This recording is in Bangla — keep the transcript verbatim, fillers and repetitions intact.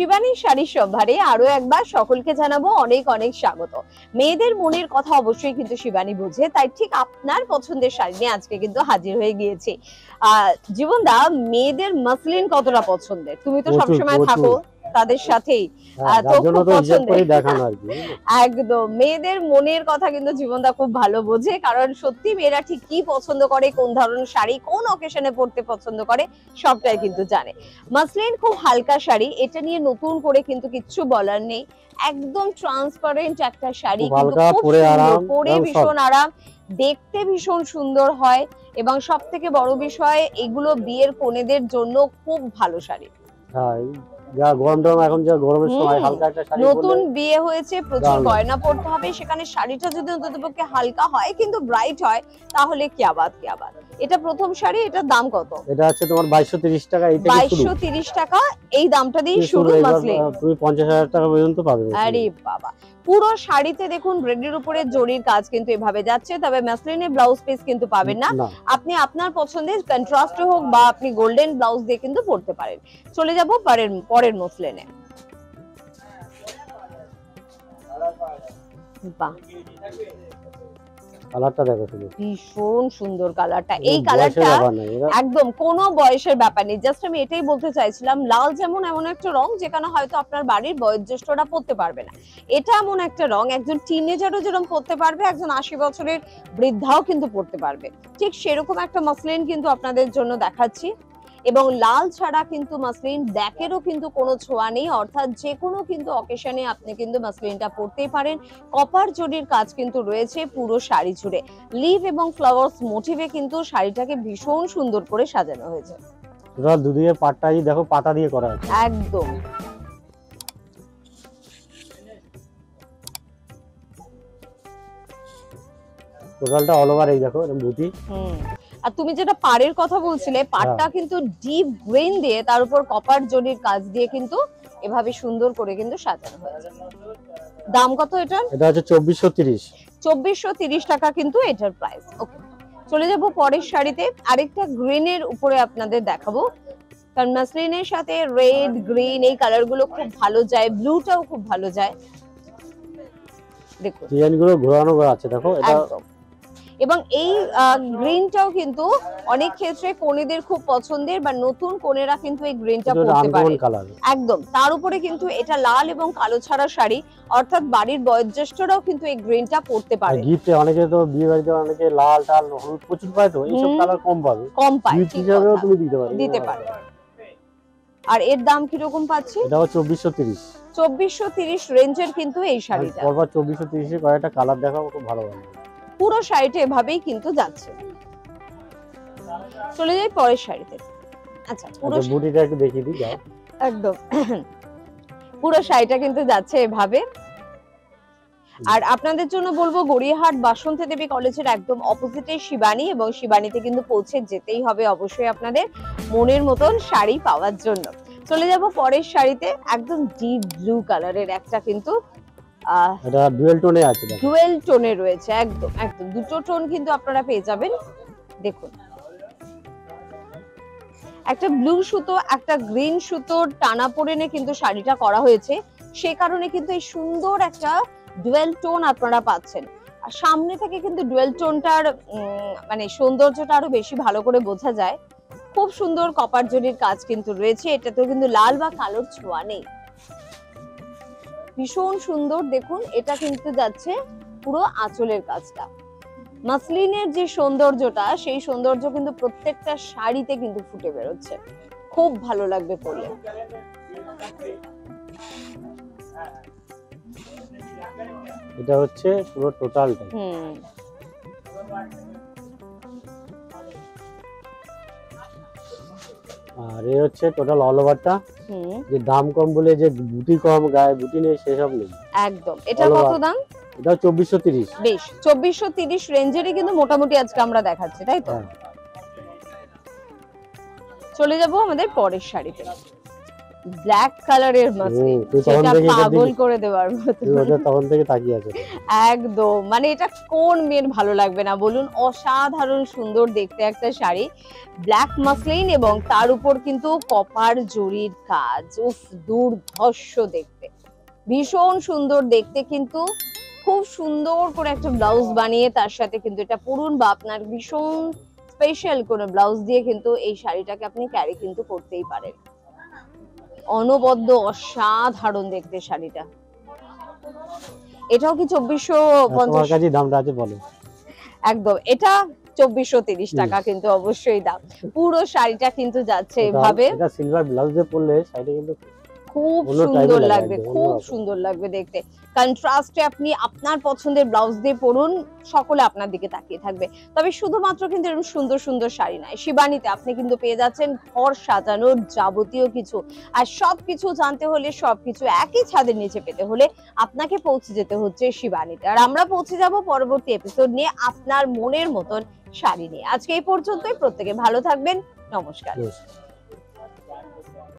শিবানী শাড়ির সম্ভারে আরো একবার সকলকে জানাবো অনেক অনেক স্বাগত। মেয়েদের মনের কথা অবশ্যই কিন্তু শিবানী বোঝে, তাই ঠিক আপনার পছন্দের শাড়ি নিয়ে আজকে কিন্তু হাজির হয়ে গিয়েছি। আহ জীবনদা, মেয়েদের মাসলিন কতটা পছন্দের? তুমি তো সবসময় থাকো তাদের সাথেই, তো খুব পছন্দের একদম। মেয়েদের মনের কথা কিন্তু জীবনদা খুব ভালো বোঝে, কারণ সত্যি মেয়েরা ঠিক কি পছন্দ করে, কোন ধরনের শাড়ি কোন অকেশনে পড়তে পছন্দ করে সবটাই কিন্তু জানে। মাসলিন খুব হালকা শাড়ি, এটা নিয়ে নতুন করে কিন্তু কিচ্ছু বলার নেই। একদম ট্রান্সপারেন্ট একটা শাড়ি, পরে ভীষণ আরাম, দেখতে ভীষণ সুন্দর হয়, এবং সব থেকে বড় বিষয় এগুলো বিয়ের কনেদের জন্য খুব ভালো শাড়ি। নতুন বিয়ে হয়েছে, প্রচুর গয়না পড়তে হবে, সেখানে শাড়িটা যদি অন্ততপক্ষে হালকা হয় কিন্তু ব্রাইট হয় তাহলে কি আবাদ কি আবাদ। এটা প্রথম শাড়ি, এটার দাম কত? এটা হচ্ছে তোমার বাইশশো তিরিশ টাকা। এইটা বাইশশো তিরিশ টাকা, এই দামটা দিয়ে শুরু মাসলে তুমি পঞ্চাশ হাজার টাকা পর্যন্ত পাবে। আরে বাবা, পুরো শাড়িতে দেখুন ব্রেডের উপরে জরির কাজ কিন্তু এভাবে যাচ্ছে। তবে ম্যাসলিনে ব্লাউজ পিস কিন্তু পাবেন না, আপনি আপনার পছন্দের কন্ট্রাস্ট হোক বা আপনি গোল্ডেন ব্লাউজ দিয়ে কিন্তু পরতে পারেন। চলে যাব পরের পরের মসলিনে। বাহ, কালারটা দেখো শুধু, ভীষণ সুন্দর কালারটা। এই কালারটা একদম কোনো বয়সের ব্যাপার নেই। জাস্ট আমি এটাই বলতে চাইছিলাম, লাল যেমন এমন একটা রং যেখানে হয়তো আপনার বাড়ির বয়োজ্যেষ্ঠরা পড়তে পারবে না, এটা এমন একটা রং একজন টিনেজারও যেরকম পড়তে পারবে, একজন আশি বছরের বৃদ্ধাও কিন্তু পড়তে পারবে। ঠিক সেরকম একটা মাসলিন কিন্তু আপনাদের জন্য দেখাচ্ছি। এবং লাল ছাড়া কিন্তু মাসলিন ব্ল্যাকেরও কিন্তু কোনো ছোঁয়া নেই, অর্থাৎ যে কোনো কিন্তু অকেশনে আপনি কিন্তু মাসলিনটা পরতেই পারেন। কপার জরির কাজ কিন্তু রয়েছে পুরো শাড়ি জুড়ে, লিভ এবং ফ্লাওয়ার্স মোটিভে কিন্তু শাড়িটাকে ভীষণ সুন্দর করে সাজানো হয়েছে। দুদিকে পাটটাই দেখো পাতা দিয়ে করা আছে একদম। টোটালটা অল ওভার এই দেখো এরকম বুটি। হুম, আর তুমি যেটা পাড়ের কথা বলছিলে, পাড়টা কিন্তু ডিপ গ্রিন দিয়ে তার উপর কপার জরির কাজ দিয়ে কিন্তু এভাবে সুন্দর করে কিন্তু সাজানো হয়েছে। দাম কত এটা? এটা হচ্ছে চব্বিশশো তিরিশ। চব্বিশশো তিরিশ টাকা কিন্তু এটার প্রাইস। ওকে, চলে যাব পরের শাড়িতে। আরেকটা গ্রিনের উপরে আপনাদের দেখাবো, কারণ মাসলিনের সাথে রেড গ্রিন এই কালারগুলো খুব ভালো যায়, ব্লুটাও খুব ভালো যায়। দেখো ডিজাইনগুলো ঘোরানো ঘোরা আছে দেখো এটা। এবং এই গ্রিনটাও কিন্তু অনেক ক্ষেত্রে কোনেদের খুব পছন্দের, বা নতুন কোনেরা কিন্তু এই গ্রিনটা পরতে পারে একদম। তার উপরে কিন্তু এটা লাল এবং কালো ছাড়া শাড়ি, অর্থাৎ বাড়ির বয়োজ্যেষ্ঠরাও কিন্তু এই গ্রিনটা পরতে পারে। গিফটে অনেকে তো বিয়ে বাড়িতে অনেকে লাল টাল হলুদ প্রচুর পায়, তো এইসব কালার কম পাবে, কম পায় হিসাবেও তুমি দিতে পারো দিতে পারো। আর এর দাম কি রকম পাচ্ছি? এটাও চব্বিশশো তিরিশ। চব্বিশশো তিরিশ রেঞ্জের কিন্তু এই শাড়িটা। পরপর চব্বিশশো তিরিশ এর কয়টা কালার দেখাবো, খুব ভালো হবে। পুরো শাড়িটা এভাবেই কিন্তু যাচ্ছে। চলে যাই পরের শাড়িতে। আচ্ছা, পুরো বুটিটা একটু দেখিয়ে দিই একদম। পুরো শাড়িটা কিন্তু যাচ্ছে এভাবে। আর আপনাদের জন্য বলবো, গড়িয়াহাট বাসন্তী দেবী কলেজের একদম অপোজিটে শিবানী, এবং শিবানীতে কিন্তু পৌঁছে যেতেই হবে অবশ্যই আপনাদের মনের মতন শাড়ি পাওয়ার জন্য। চলে যাব পরের শাড়িতে, একদম ডিপ ব্লু কালারের একটা কিন্তু এটা ডুয়েল টোনে আছে, ডুয়েল টোনে রয়েছে একদম একদম। দুটো টোন কিন্তু আপনারা পেয়ে যাবেন। দেখুন, একটা ব্লু সুতো একটা গ্রিন সুতোর টানা পরেনে কিন্তু শাড়িটা করা হয়েছে, সে কারণে কিন্তু এই সুন্দর একটা ডুয়েল টোন আপনারা পাচ্ছেন। আর সামনে থেকে কিন্তু ডুয়েল টোনটার মানে সৌন্দর্যটা আরো বেশি ভালো করে বোঝা যায়। খুব সুন্দর কপার জরির কাজ কিন্তু রয়েছে, এটাতেও কিন্তু লাল বা কালোর ছোঁয়া নেই, ভীষণ সুন্দর। দেখুন, এটা কিন্তু যাচ্ছে পুরো আঁচলের কাজটা। মাসলিনের যে সৌন্দর্যটা, সেই সৌন্দর্য কিন্তু প্রত্যেকটা শাড়িতে কিন্তু ফুটে বেরোচ্ছে, খুব ভালো লাগবে পরলে। এটা হচ্ছে পুরো টোটালটা। হুম, আর এই হচ্ছে টোটাল অল ওভারটা। হুম, যে দাম কম বলে যে বুটি কম গায়ে বুটি নেই সেসব নেই একদম। এটা কত দাম? এটা চব্বিশশো তিরিশ। বেশ, চব্বিশশো তিরিশ রেঞ্জেরই কিন্তু মোটামুটি আজকে আমরা দেখাচ্ছি, তাই তো? চলে যাব আমাদের পরের শাড়িতে। ব্ল্যাক কালারের মাসি, সেটা পাগল করে দেওয়ার মতো। তখন থেকে তাকিয়ে আছে একদম, মানে এটা কোন মেয়ের ভালো লাগবে না বলুন? অসাধারণ সুন্দর দেখতে একটা শাড়ি, ব্ল্যাক মাসলিন এবং তার উপর কিন্তু কপার জরির কাজ। উফ, দুর্ধর্ষ দেখতে, ভীষণ সুন্দর দেখতে। কিন্তু খুব সুন্দর করে একটা ব্লাউজ বানিয়ে তার সাথে কিন্তু এটা পরুন, বা আপনার ভীষণ স্পেশাল কোনো ব্লাউজ দিয়ে কিন্তু এই শাড়িটাকে আপনি ক্যারি কিন্তু করতেই পারেন। অনবদ্য, অসাধারণ দেখতে শাড়িটা। এটাও কি চব্বিশশো পঞ্চাশ দাম আছে বলো? একদম, এটা চব্বিশশো তিরিশ টাকা কিন্তু অবশ্যই দাম। পুরো শাড়িটা কিন্তু যাচ্ছে এভাবে, এটা সিলভার ব্লাউজ দিয়ে পরলে শাড়িটা কিন্তু খুব সুন্দর লাগবে, খুব সুন্দর লাগবে দেখতে। কন্ট্রাস্টে আপনি আপনার পছন্দের ব্লাউজ দিয়ে পরুন, সকলে আপনার দিকে তাকিয়ে থাকবে। তবে শুধুমাত্র কিন্তু এরকম সুন্দর সুন্দর শাড়ি নয়, শিবানীতে আপনি কিন্তু পেয়ে যাচ্ছেন ঘর সাজানোর যাবতীয় কিছু। আর সবকিছু জানতে হলে, সবকিছু একই ছাদের নিচে পেতে হলে আপনাকে পৌঁছে যেতে হচ্ছে শিবানীতে। আর আমরা পৌঁছে যাব পরবর্তী এপিসোড নিয়ে, আপনার মনের মতন শাড়ি নিয়ে। আজকে এই পর্যন্তই, প্রত্যেকে ভালো থাকবেন, নমস্কার।